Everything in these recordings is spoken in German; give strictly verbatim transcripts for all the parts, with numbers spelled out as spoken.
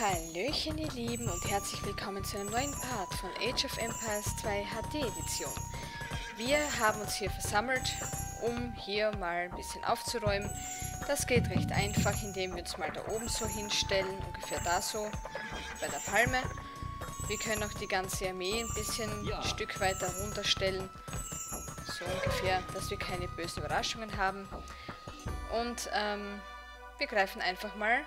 Hallöchen ihr Lieben und herzlich willkommen zu einem neuen Part von Age of Empires zwei H D Edition. Wir haben uns hier versammelt, um hier mal ein bisschen aufzuräumen. Das geht recht einfach, indem wir uns mal da oben so hinstellen, ungefähr da so, bei der Palme. Wir können auch die ganze Armee ein bisschen ja. ein Stück weiter runterstellen, so ungefähr, dass wir keine bösen Überraschungen haben. Und ähm, wir greifen einfach mal,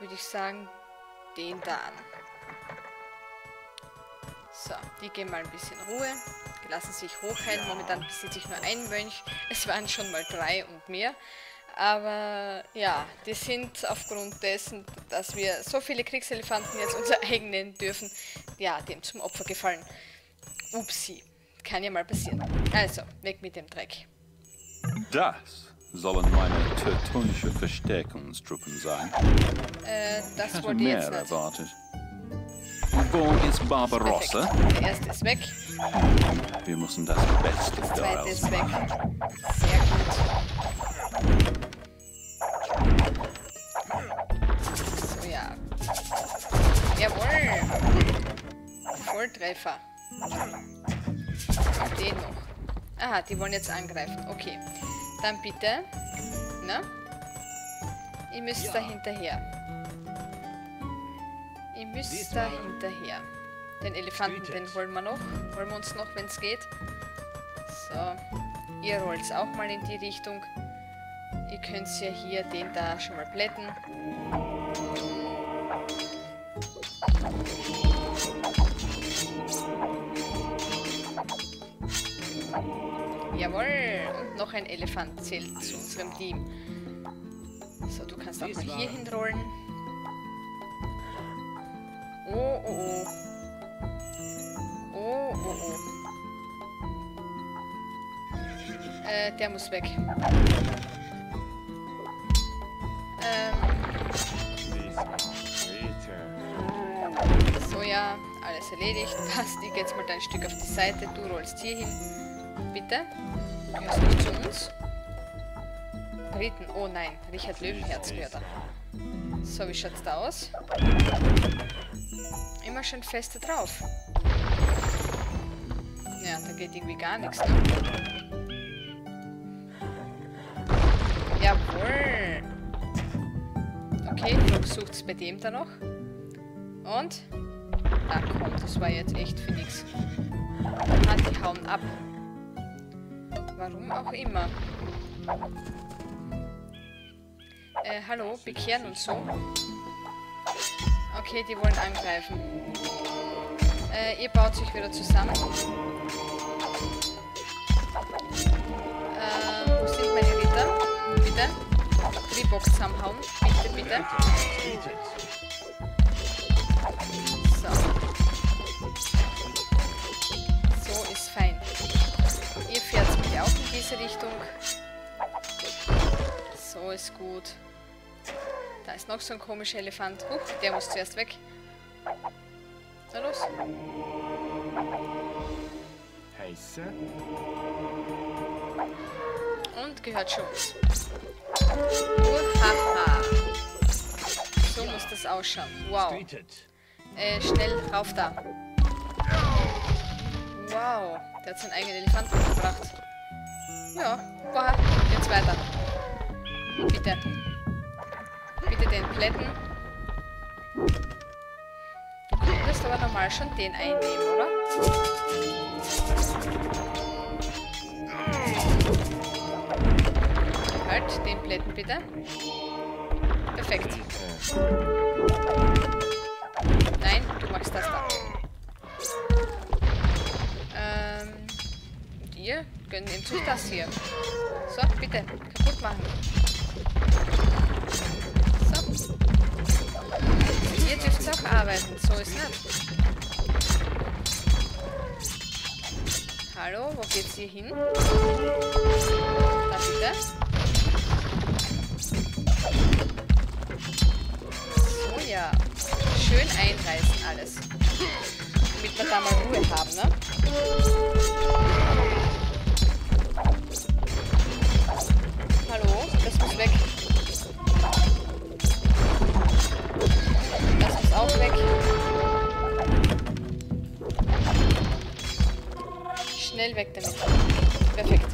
würde ich sagen, den da an. So, die geben mal ein bisschen Ruhe, lassen sich hochheilen. Momentan besitze ich nur einen Mönch, es waren schon mal drei und mehr. Aber ja, die sind aufgrund dessen, dass wir so viele Kriegselefanten jetzt unser eigen nennen dürfen, ja, dem zum Opfer gefallen. Upsi, kann ja mal passieren. Also, weg mit dem Dreck. Das sollen meine teutonische Verstärkungstruppen sein. Äh, das wollte ich jetzt nicht. Erwartet. Wo ist Barbarossa? Perfekt. Der erste ist weg. Wir müssen das Beste daraus machen. Der zweite ist weg. Sehr gut. So, ja. Jawohl! Volltreffer. Und den noch. Aha, die wollen jetzt angreifen. Okay. Dann bitte, ne? Ihr müsst ja. da hinterher. Ihr müsst Diesmal. da hinterher. Den Elefanten, den holen wir noch. Holen wir uns noch, wenn es geht. So, ihr rollt auch mal in die Richtung. Ihr könnt ja hier den da schon mal plätten. Jawohl! Und noch ein Elefant zählt zu unserem Team. So, du kannst auch mal hier hinrollen. Oh, oh, oh. Oh, oh, oh. Äh, der muss weg. Ähm. So, ja, alles erledigt. Passt, ich geh jetzt mal dein Stück auf die Seite. Du rollst hier hin. Bitte? Gehörst du nicht zu uns? Briten, oh nein, Richard Löwenherz gehört da. So, wie schaut's da aus? Immer schön feste drauf. Ja, da geht irgendwie gar nichts, ne? Jawohl! Okay, Druck sucht's bei dem da noch. Und? Na komm, das war jetzt echt für nix. Ah, die hauen ab. Warum auch immer. Äh, hallo, bekehren und so. Okay, die wollen angreifen. Äh, ihr baut sich wieder zusammen. Äh, wo sind meine Ritter? Bitte. Tribok zusammenhauen. Bitte, bitte. So. So ist fein. Ihr fährt bitte auch in diese Richtung. So ist gut. Da ist noch so ein komischer Elefant. Huch, der muss zuerst weg. Na los. Heiße. Und gehört schon. Uhaha. So muss das ausschauen. Wow. Äh, schnell rauf da. Wow, der hat seinen eigenen Elefanten gebracht. Ja, boah, jetzt weiter. Bitte. Bitte den plätten. Du könntest aber normal schon den einnehmen, oder? Halt, den plätten bitte. Perfekt. Nein, du machst das da. Ihr gönnt ihm zu das hier. So, bitte, kaputt machen. So. Ihr dürft auch arbeiten, so ist nicht. Hallo, wo geht's hier hin? Da bitte. So, ja. Schön einreißen alles. Damit wir da mal Ruhe haben, ne? Hallo, das muss weg. auch weg. Schnell weg damit. Perfekt.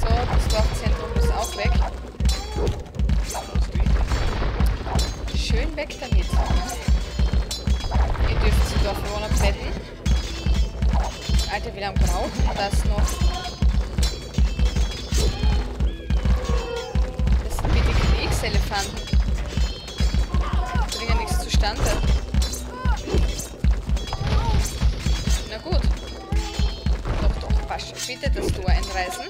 So, das Dorfzentrum ist auch weg. Schön weg damit. Ihr dürft die Dorfbewohner besetzen. Alter, wie lange braucht das noch? Das sind bitte Kriegselefanten. Die bringen nichts zustande. Na gut. Doch, doch, passt schon. Bitte das Tor einreißen.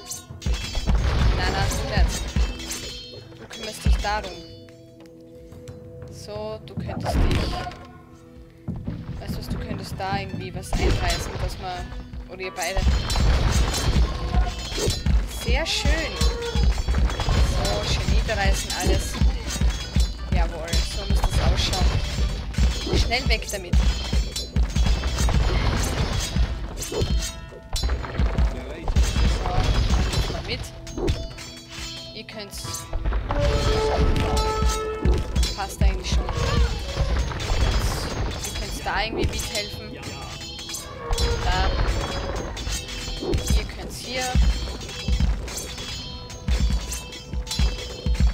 Nein, nein, nicht. Du kümmerst dich darum. So, du könntest dich. Weißt du was, du könntest da irgendwie was einreißen, dass man. Oder ihr beide. Sehr schön. So, schön niederreißen alles. Jawohl, so muss das ausschauen. Schnell weg damit. So, dann mal mit. Ihr könnt's. Passt eigentlich schon. Du könntest da irgendwie mithelfen. Da. Ihr könnt hier.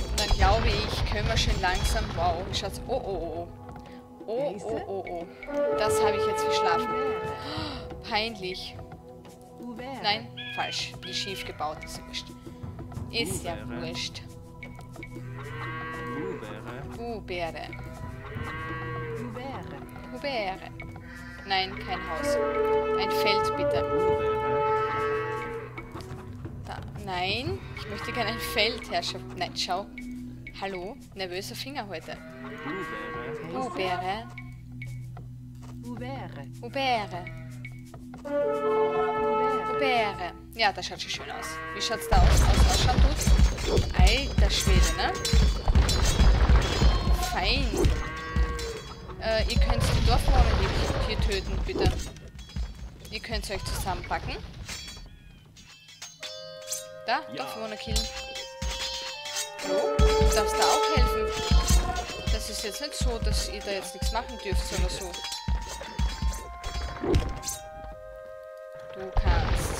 Und dann glaube ich, können wir schön langsam. Wow, Schatz. Oh, oh, oh. Oh, oh, oh, oh. Das habe ich jetzt verschlafen. Oh, peinlich. Nein, falsch. Wie schief gebaut ist. Ist ja wurscht. Hubere. Hubere. Hubere. Nein, kein Haus. Ein Feld, bitte. Da. Nein, ich möchte gerne ein Feld, Herrschaft. Nein, schau. Hallo? Nervöser Finger heute. Hubere. Hubere. Hubere. Hubere. Ja, das schaut schon schön aus. Wie schaut's da aus? Aus, aus Alter Schwede, ne? Fein. Äh, ihr könnt die Dorfbewohner hier töten, bitte. Ihr könnt euch zusammenpacken. Da, ja. Dorfbewohner killen. Hallo? Du darfst da auch helfen. Das ist jetzt nicht so, dass ihr da jetzt nichts machen dürft oder so. Du kannst.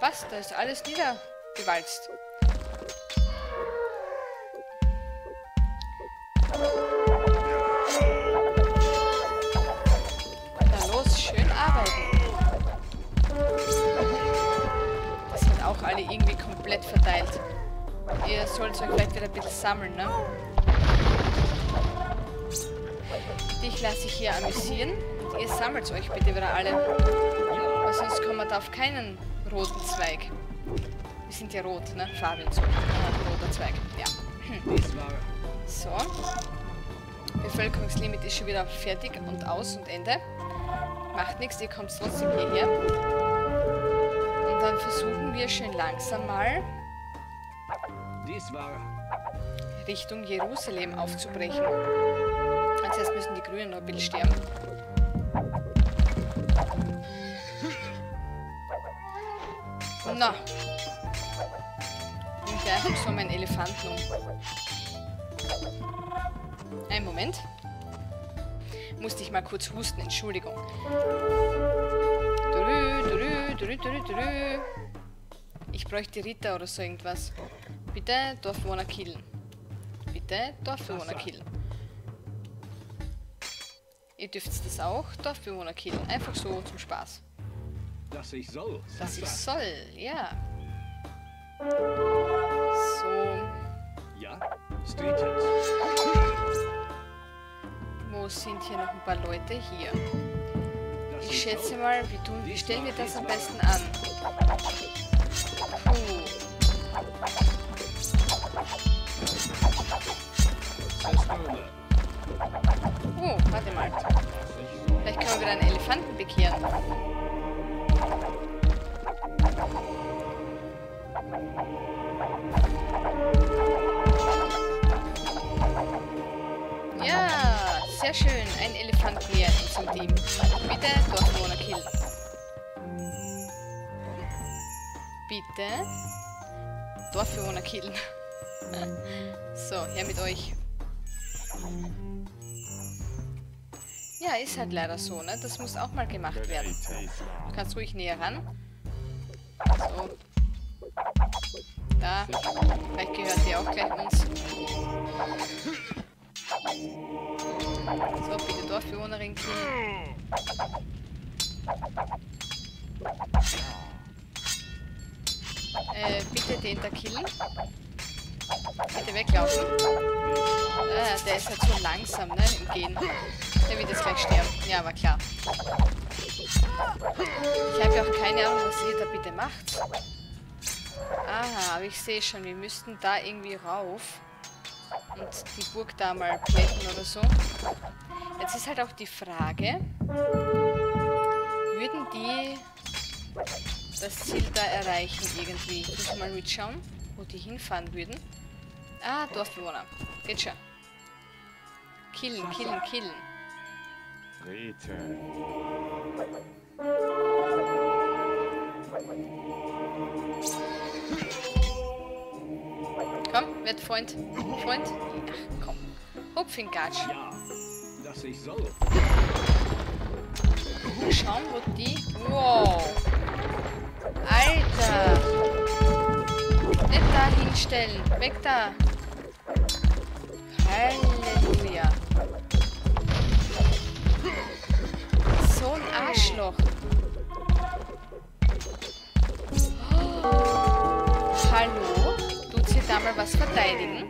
Was? Da ist alles niedergewalzt. Na los, schön arbeiten. Das sind auch alle irgendwie komplett verteilt. Ihr sollt euch vielleicht wieder ein bisschen sammeln, ne? Dich lasse ich hier amüsieren. Und ihr sammelt euch bitte wieder alle. Weil sonst kommen wir da auf keinen roten Zweig. Wir sind ja rot, ne? Farbe und so. Roter Zweig, ja. So. Bevölkerungslimit ist schon wieder fertig und aus und Ende. Macht nichts, ihr kommt trotzdem hierher. Und dann versuchen wir schön langsam mal Richtung Jerusalem aufzubrechen. Als erstes müssen die Grünen noch ein bisschen sterben. Na. Ich drehe einfach so meinen Elefanten um. Einen Moment. Musste ich mal kurz husten, Entschuldigung. Ich bräuchte Ritter oder so irgendwas. Bitte Dorfbewohner killen. Bitte Dorfbewohner killen. Ihr dürft das auch, Dorfbewohner killen. Einfach so zum Spaß. Dass ich soll. Dass ich soll, ja. So. Ja, steht jetzt. Wo sind hier noch ein paar Leute? Hier. Ich schätze mal, wie, tun, wie stellen wir das am besten an? Puh. Oh, warte mal. Vielleicht können wir wieder einen Elefanten bekehren. Sehr schön, ein Elefant mehr in unserem Team. Bitte Dorfbewohner killen. Bitte Dorfbewohner killen. So, her mit euch. Ja, ist halt leider so, ne? Das muss auch mal gemacht werden. Du kannst ruhig näher ran. So. Da. Vielleicht gehört die auch gleich uns. So, bitte Dorfbewohnerin killen. Äh, bitte den da killen. Bitte weglaufen. Ah, der ist halt so langsam, ne? Im Gehen. Der wird jetzt gleich sterben. Ja, aber klar. Ich habe ja auch keine Ahnung, was ihr da bitte macht. Aha, aber ich sehe schon, wir müssten da irgendwie rauf. Und die Burg da mal plätten oder so. Jetzt ist halt auch die Frage, würden die das Ziel da erreichen irgendwie? Ich muss mal mitschauen, wo die hinfahren würden. Ah, Dorfbewohner. Geht schon. Killen, killen, killen. Komm, werd Freund. Freund. Ach, komm. Hupfingatsch. Ja, dass ich soll. Mal schauen, wo die... Wow. Alter. Nicht da hinstellen. Weg da. Halleluja. So ein Arschloch. Oh. Hallo? Tut sie da mal was verteidigen?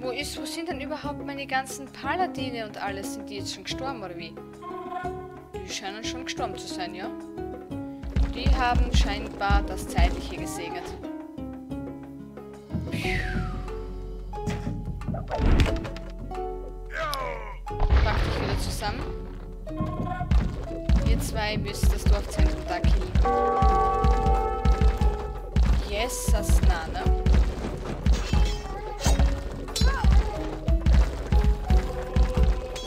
Wo ist, wo sind denn überhaupt meine ganzen Paladine und alles? Sind die jetzt schon gestorben oder wie? Die scheinen schon gestorben zu sein, ja? Die haben scheinbar das Zeitliche gesegnet. Pack dich wieder zusammen. Ihr zwei müsst das Dorfzentrum da killen. Yes, Asna, ne?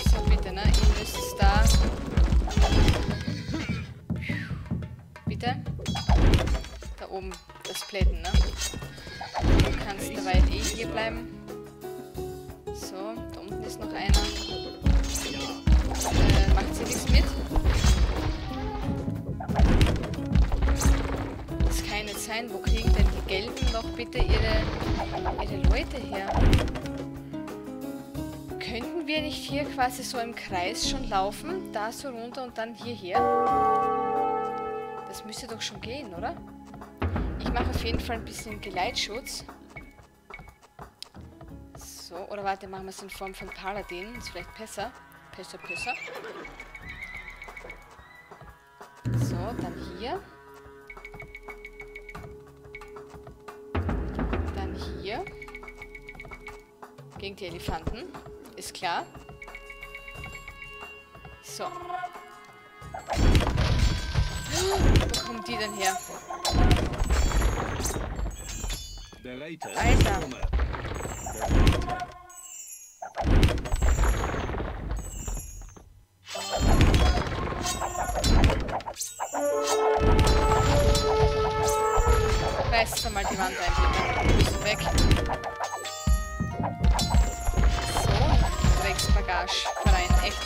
So, bitte, ne? Ihr müsst es da... Bitte? Da oben das Plätten, ne? Du kannst dabei eh hier bleiben. So, da unten ist noch einer. Äh, macht sie nichts mit? Das kann nicht sein. Wo kriegen denn die Gelben noch bitte ihre, ihre Leute her? Könnten wir nicht hier quasi so im Kreis schon laufen? Da so runter und dann hierher? Das müsste doch schon gehen, oder? Ich mache auf jeden Fall ein bisschen Geleitschutz. So, oder warte, machen wir es in Form von Paladin. Ist vielleicht besser. Besser, besser. So, dann hier. Dann hier. Gegen die Elefanten. Ist klar. So. Wo kommen die denn her? Alter! Reißt doch mal die Wand ein, bitte. Wir müssen weg. So, Drecksbagage. Verein, echt.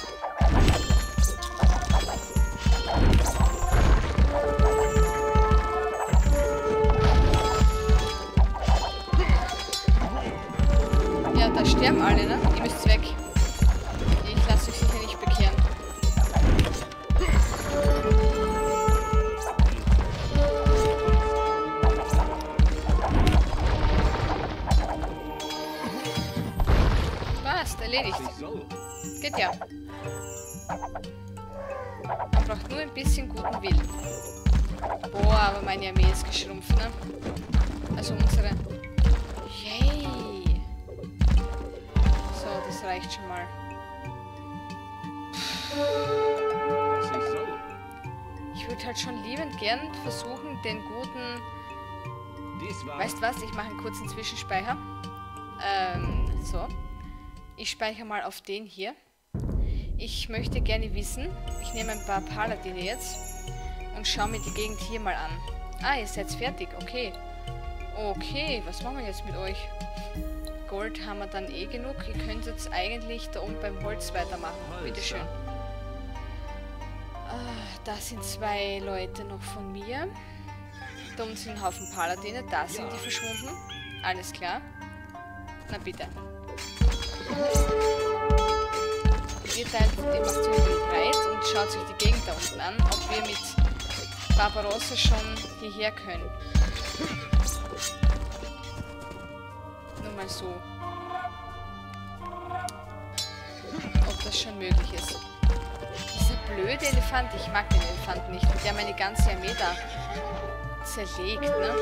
Sterben alle, ne? Ihr müsst weg. Ich lasse euch sicher nicht bekehren. Was? Erledigt. Geht ja. Man braucht nur ein bisschen guten Willen. Boah, aber meine Armee ist geschrumpft, ne? Also unsere... Yay! Das reicht schon mal. Ich würde halt schon liebend gern versuchen, den guten... Weißt was? Ich mache einen kurzen Zwischenspeicher. Ähm, so. Ich speichere mal auf den hier. Ich möchte gerne wissen, ich nehme ein paar Paladine jetzt und schaue mir die Gegend hier mal an. Ah, ihr seid fertig, okay. Okay, was machen wir jetzt mit euch? Gold haben wir dann eh genug. Ihr könnt jetzt eigentlich da oben beim Holz weitermachen. Bitteschön. Ah, da sind zwei Leute noch von mir. Da unten sind ein Haufen Paladine. Da sind die verschwunden. Alles klar. Na bitte. Ihr teilt, ihr macht so breit und schaut euch die Gegend da unten an, ob wir mit Barbarossa schon hierher können. Nur mal so. Ob das schon möglich ist. Dieser blöde Elefant, ich mag den Elefanten nicht, der hat meine ganze Armee da zerlegt, ne?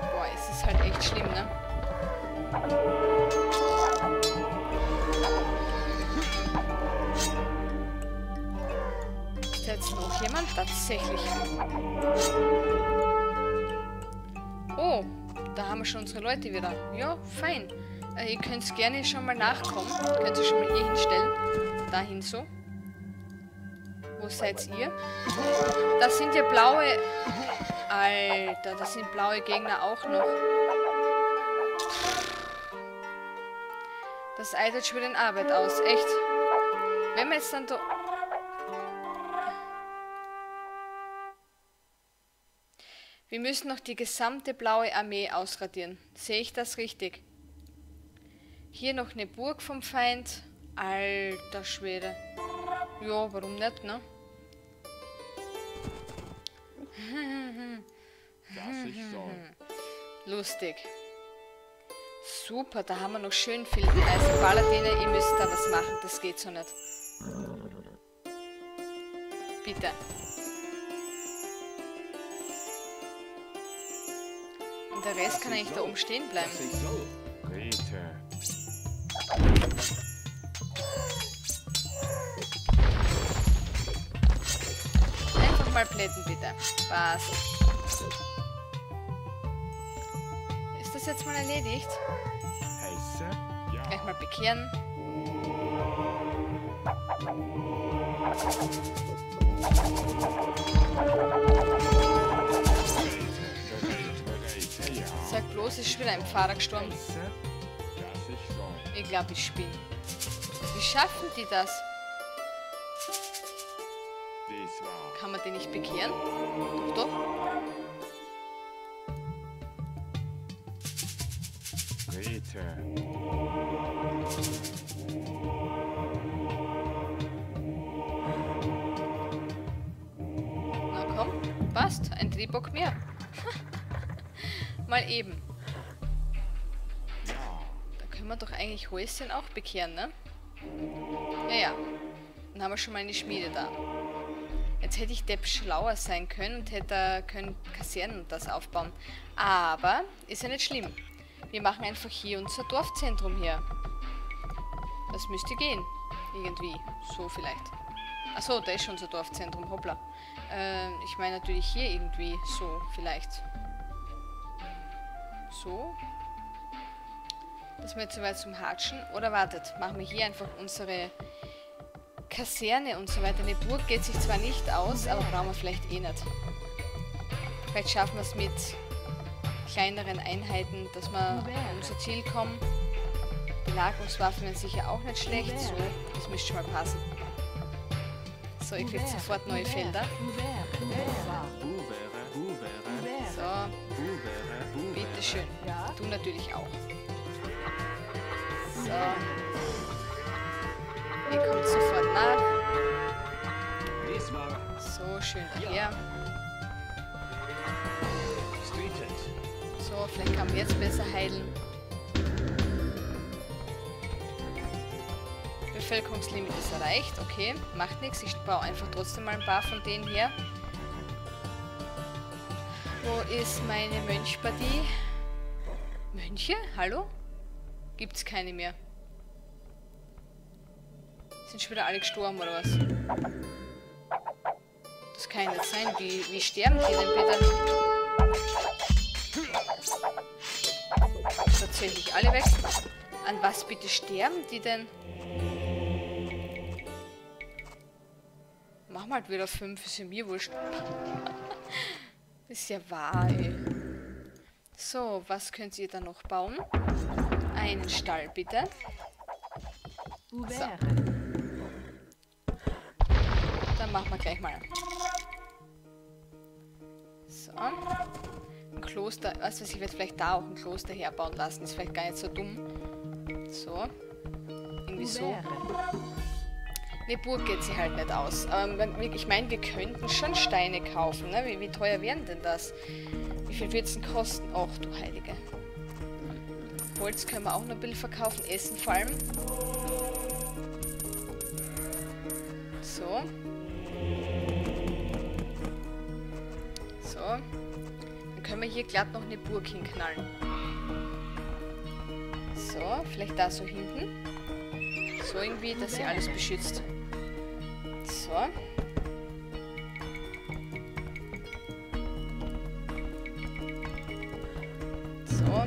Boah, es ist halt echt schlimm, ne? Ist da jetzt noch jemand? Tatsächlich. Oh, da haben wir schon unsere Leute wieder. Ja, fein. Äh, ihr könnt es gerne schon mal nachkommen. Könnt ihr schon mal hier hinstellen. Dahin so. Wo seid ihr? Das sind ja blaue... Alter, das sind blaue Gegner auch noch. Das eitert schon wieder in Arbeit aus, echt. Wenn wir jetzt dann da... Wir müssen noch die gesamte blaue Armee ausradieren. Sehe ich das richtig? Hier noch eine Burg vom Feind. Alter Schwede. Ja, warum nicht, ne? Das ist so. Lustig. Super, da haben wir noch schön viel Eisen. Paladine, ihr müsst da was machen, das geht so nicht. Bitte. Und der Rest kann eigentlich da oben stehen bleiben. Einfach mal plätten, bitte. Passt. Ist das jetzt mal erledigt? Ja. Gleich mal bekehren. Sag bloß, ist schon wieder ein Pfarrer gestorben. Ich glaube, ich spinne. Wie schaffen die das? Kann man den nicht bekehren? Doch, doch. Na komm, passt, ein Tribok mehr. Mal eben. Da können wir doch eigentlich Häuschen auch bekehren, ne? Ja, ja. Dann haben wir schon mal eine Schmiede da. Jetzt hätte ich Depp schlauer sein können und hätte können Kasernen und das aufbauen. Aber ist ja nicht schlimm. Wir machen einfach hier unser Dorfzentrum her. Das müsste gehen. Irgendwie. So vielleicht. Achso, da ist schon unser Dorfzentrum. Hoppla. Äh, ich meine natürlich hier irgendwie. So vielleicht. So. Das wird zu weit zum Hatschen. Oder wartet. Machen wir hier einfach unsere Kaserne und so weiter. Eine Burg geht sich zwar nicht aus, aber brauchen wir vielleicht eh nicht. Vielleicht schaffen wir es mit... kleineren Einheiten, dass wir unser Ziel kommen. Belagerungswaffen wären sicher auch nicht schlecht. So, das müsste schon mal passen. So, ich kriege sofort neue Felder. So, bitteschön. Du natürlich auch. So. Ihr kommt sofort nach. So, schön daher. So, vielleicht kann man jetzt besser heilen. Bevölkerungslimit ist erreicht. Okay, macht nichts. Ich baue einfach trotzdem mal ein paar von denen her. Wo ist meine Mönchpartie? Mönche? Hallo? Gibt's keine mehr. Sind schon wieder alle gestorben oder was? Das kann ja nicht sein. Wie, wie sterben die denn bitte? Tatsächlich alle weg. An was bitte sterben die denn? machen wir halt wieder fünf, ist ja mir wurscht. Ist ja wahr, ey. So, was könnt ihr dann noch bauen? Einen Stall, bitte. So. Dann machen wir gleich mal. So. Ein Kloster. Also ich werde vielleicht da auch ein Kloster herbauen lassen. Ist vielleicht gar nicht so dumm. So. Irgendwie so. Eine Burg geht sie halt nicht aus. Aber ich meine, wir könnten schon Steine kaufen. Ne? Wie, wie teuer wären denn das? Wie viel wird es denn kosten? Och, du Heilige. Holz können wir auch noch ein bisschen verkaufen. Essen vor allem. So. So. Dann können wir hier glatt noch eine Burg hinknallen. So, vielleicht da so hinten. So irgendwie, dass sie alles beschützt. So. So.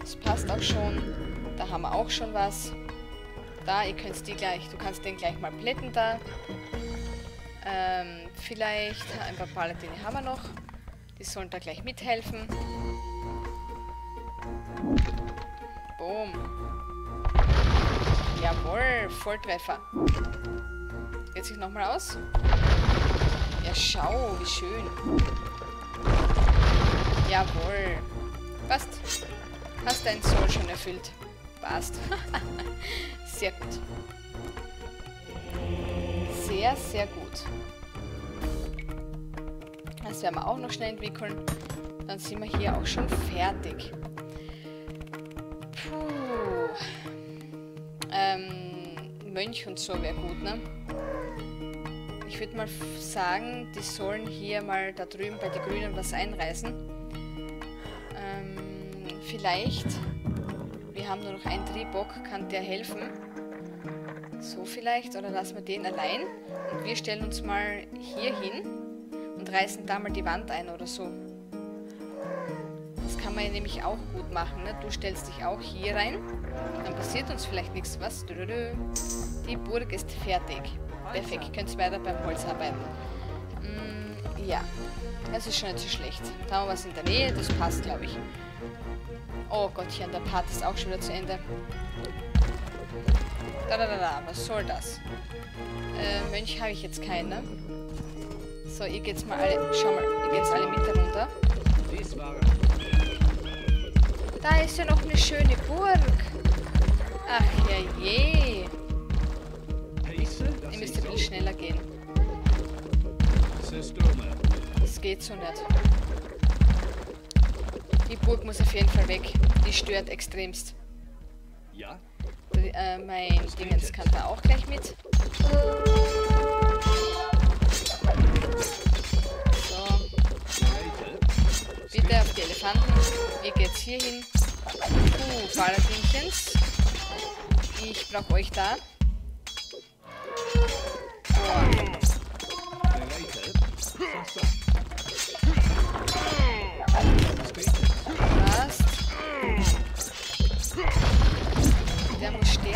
Das passt auch schon. Da haben wir auch schon was. Da, ihr könnt die gleich, du kannst den gleich mal plätten da. Ähm, vielleicht ein paar Paladine haben wir noch. Die sollen da gleich mithelfen. Boom. Jawohl, Volltreffer. Geht sich nochmal aus. Ja, schau, wie schön. Jawohl. Passt. Hast dein Soul schon erfüllt. Passt. Sehr gut. Sehr, sehr gut. Das werden wir auch noch schnell entwickeln. Dann sind wir hier auch schon fertig. Puh. Ähm, Mönch und so wäre gut, ne? Ich würde mal sagen, die sollen hier mal da drüben bei den Grünen was einreißen. Ähm, vielleicht... Wir haben nur noch einen Tribok, kann der helfen? So vielleicht, oder lassen wir den allein und wir stellen uns mal hier hin und reißen da mal die Wand ein oder so. Das kann man ja nämlich auch gut machen, ne? Du stellst dich auch hier rein, dann passiert uns vielleicht nichts. Was? Die Burg ist fertig. Perfekt, ihr könnt weiter beim Holz arbeiten. Mm, ja, das ist schon nicht so schlecht. Da haben wir was in der Nähe, das passt, glaube ich. Oh Gottchen, der Part ist auch schon wieder zu Ende. Da, da, da, da, was soll das? Äh, Mönch habe ich jetzt keine. So, ihr geht's mal alle, schau mal, ihr geht's alle mit darunter. Da ist ja noch eine schöne Burg. Ach ja je. Ihr müsst ein bisschen schneller gehen. Das geht so nicht. Die Burg muss auf jeden Fall weg. Die stört extremst. Ja. Die, äh, mein Dingens kann da auch gleich mit. So. Bitte auf die Elefanten. Ihr geht's hier hin. Uh, Paladinchens. Ich brauch euch da.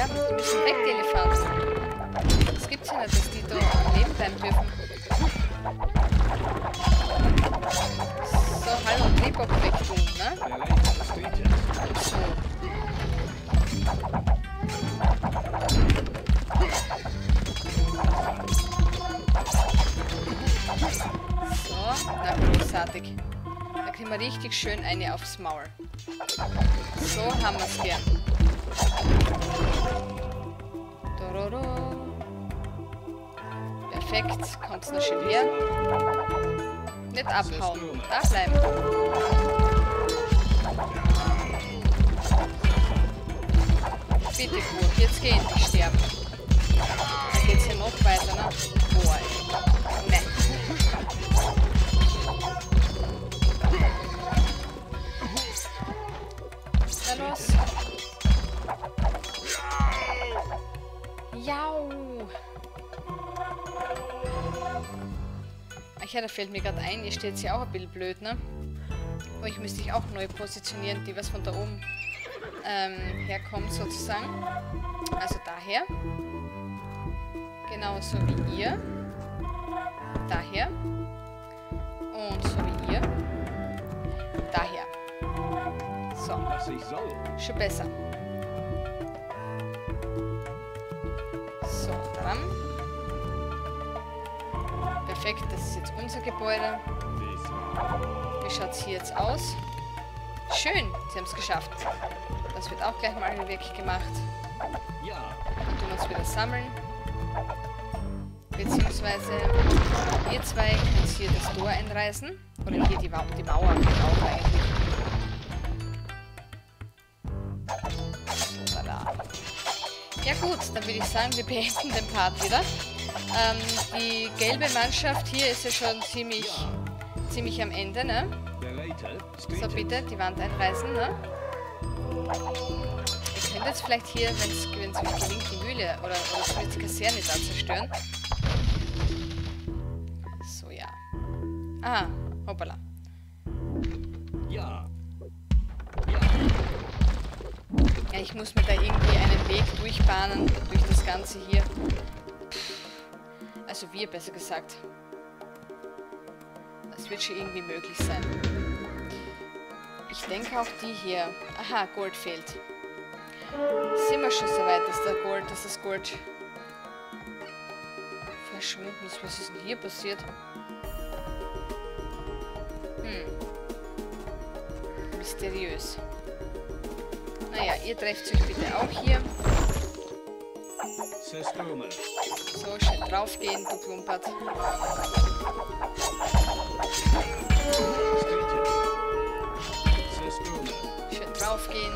Die müssen weg, die Elefanten. Das gibt's ja nicht, dass die da am Leben bleiben dürfen. So, hallo, Tribok weg tun, ne? So. So, na großartig. Da kriegen wir richtig schön eine aufs Maul. So haben wir's gern. Perfekt, kommt's noch schön her. Nicht abhauen, da bleiben. Bitte gut, jetzt gehen die sterben. Dann geht's hier noch weiter, ne? Boah, ey. Ne. Dann los. Jau! Ach ja, da fällt mir gerade ein, ihr steht hier auch ein bisschen blöd, ne? Aber ich müsste mich auch neu positionieren, die was von da oben ähm, herkommt, sozusagen. Also daher. Genauso wie ihr. daher und sorry, hier daher. So, schon besser. So, dran. Perfekt, das ist jetzt unser Gebäude. Wie schaut es hier jetzt aus? Schön, sie haben es geschafft. Das wird auch gleich mal weggemacht. Dann tun wir uns wieder sammeln. Beziehungsweise ihr zwei könnt hier das Tor einreißen. Oder hier die, Mau die Mauer geht auch eigentlich. Tada. Ja gut, dann würde ich sagen, wir beenden den Part wieder. Ähm, die gelbe Mannschaft hier ist ja schon ziemlich, ziemlich am Ende, ne? So, bitte, die Wand einreißen, ne? Ihr könnt jetzt vielleicht hier, wenn es euch gelingt, die Mühle oder, oder zumindest die Kaserne da zerstören. So, ja. Ah, hoppala. Ja. Ja, ich muss mir da irgendwie einen Weg durchbahnen, durch das Ganze hier. Also wir, besser gesagt. Das wird schon irgendwie möglich sein. Ich denke auch die hier. Aha, Gold fehlt. Sind wir schon so weit, dass, der Gold, dass das Gold verschwunden ist? Was ist denn hier passiert? Hm. Mysteriös. Naja, ihr trefft euch bitte auch hier. So, schön draufgehen, du Klumpert. Schön draufgehen.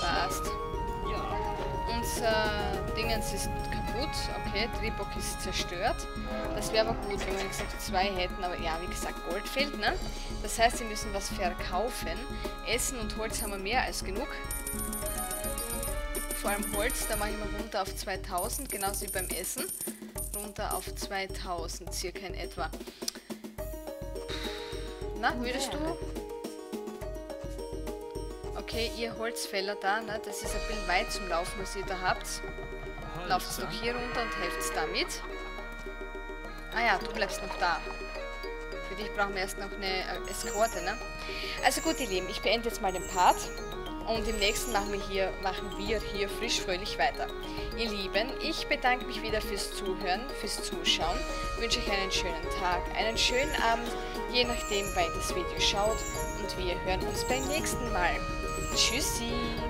Passt. Unser Dingens ist kaputt. Okay, Tribok ist zerstört. Das wäre aber gut, wenn wir gesagt zwei hätten. Aber ja, wie gesagt, Gold fehlt, ne? Das heißt, wir müssen was verkaufen. Essen und Holz haben wir mehr als genug. Vor allem Holz, da mache ich mal runter auf zweitausend, genauso wie beim Essen. Runter auf zweitausend, circa in etwa. Na, würdest du? Okay, ihr Holzfäller da, ne? Das ist ein bisschen weit zum Laufen, was ihr da habt. Lauft doch hier runter und helft damit. Ah ja, du bleibst noch da. Für dich brauchen wir erst noch eine Eskorte, ne? Also gut, ihr Lieben, ich beende jetzt mal den Part. Und im nächsten machen wir hier, machen wir hier frisch fröhlich weiter. Ihr Lieben, ich bedanke mich wieder fürs Zuhören, fürs Zuschauen. Wünsche euch einen schönen Tag, einen schönen Abend, je nachdem, wann ihr das Video schaut. Und wir hören uns beim nächsten Mal. Tschüssi!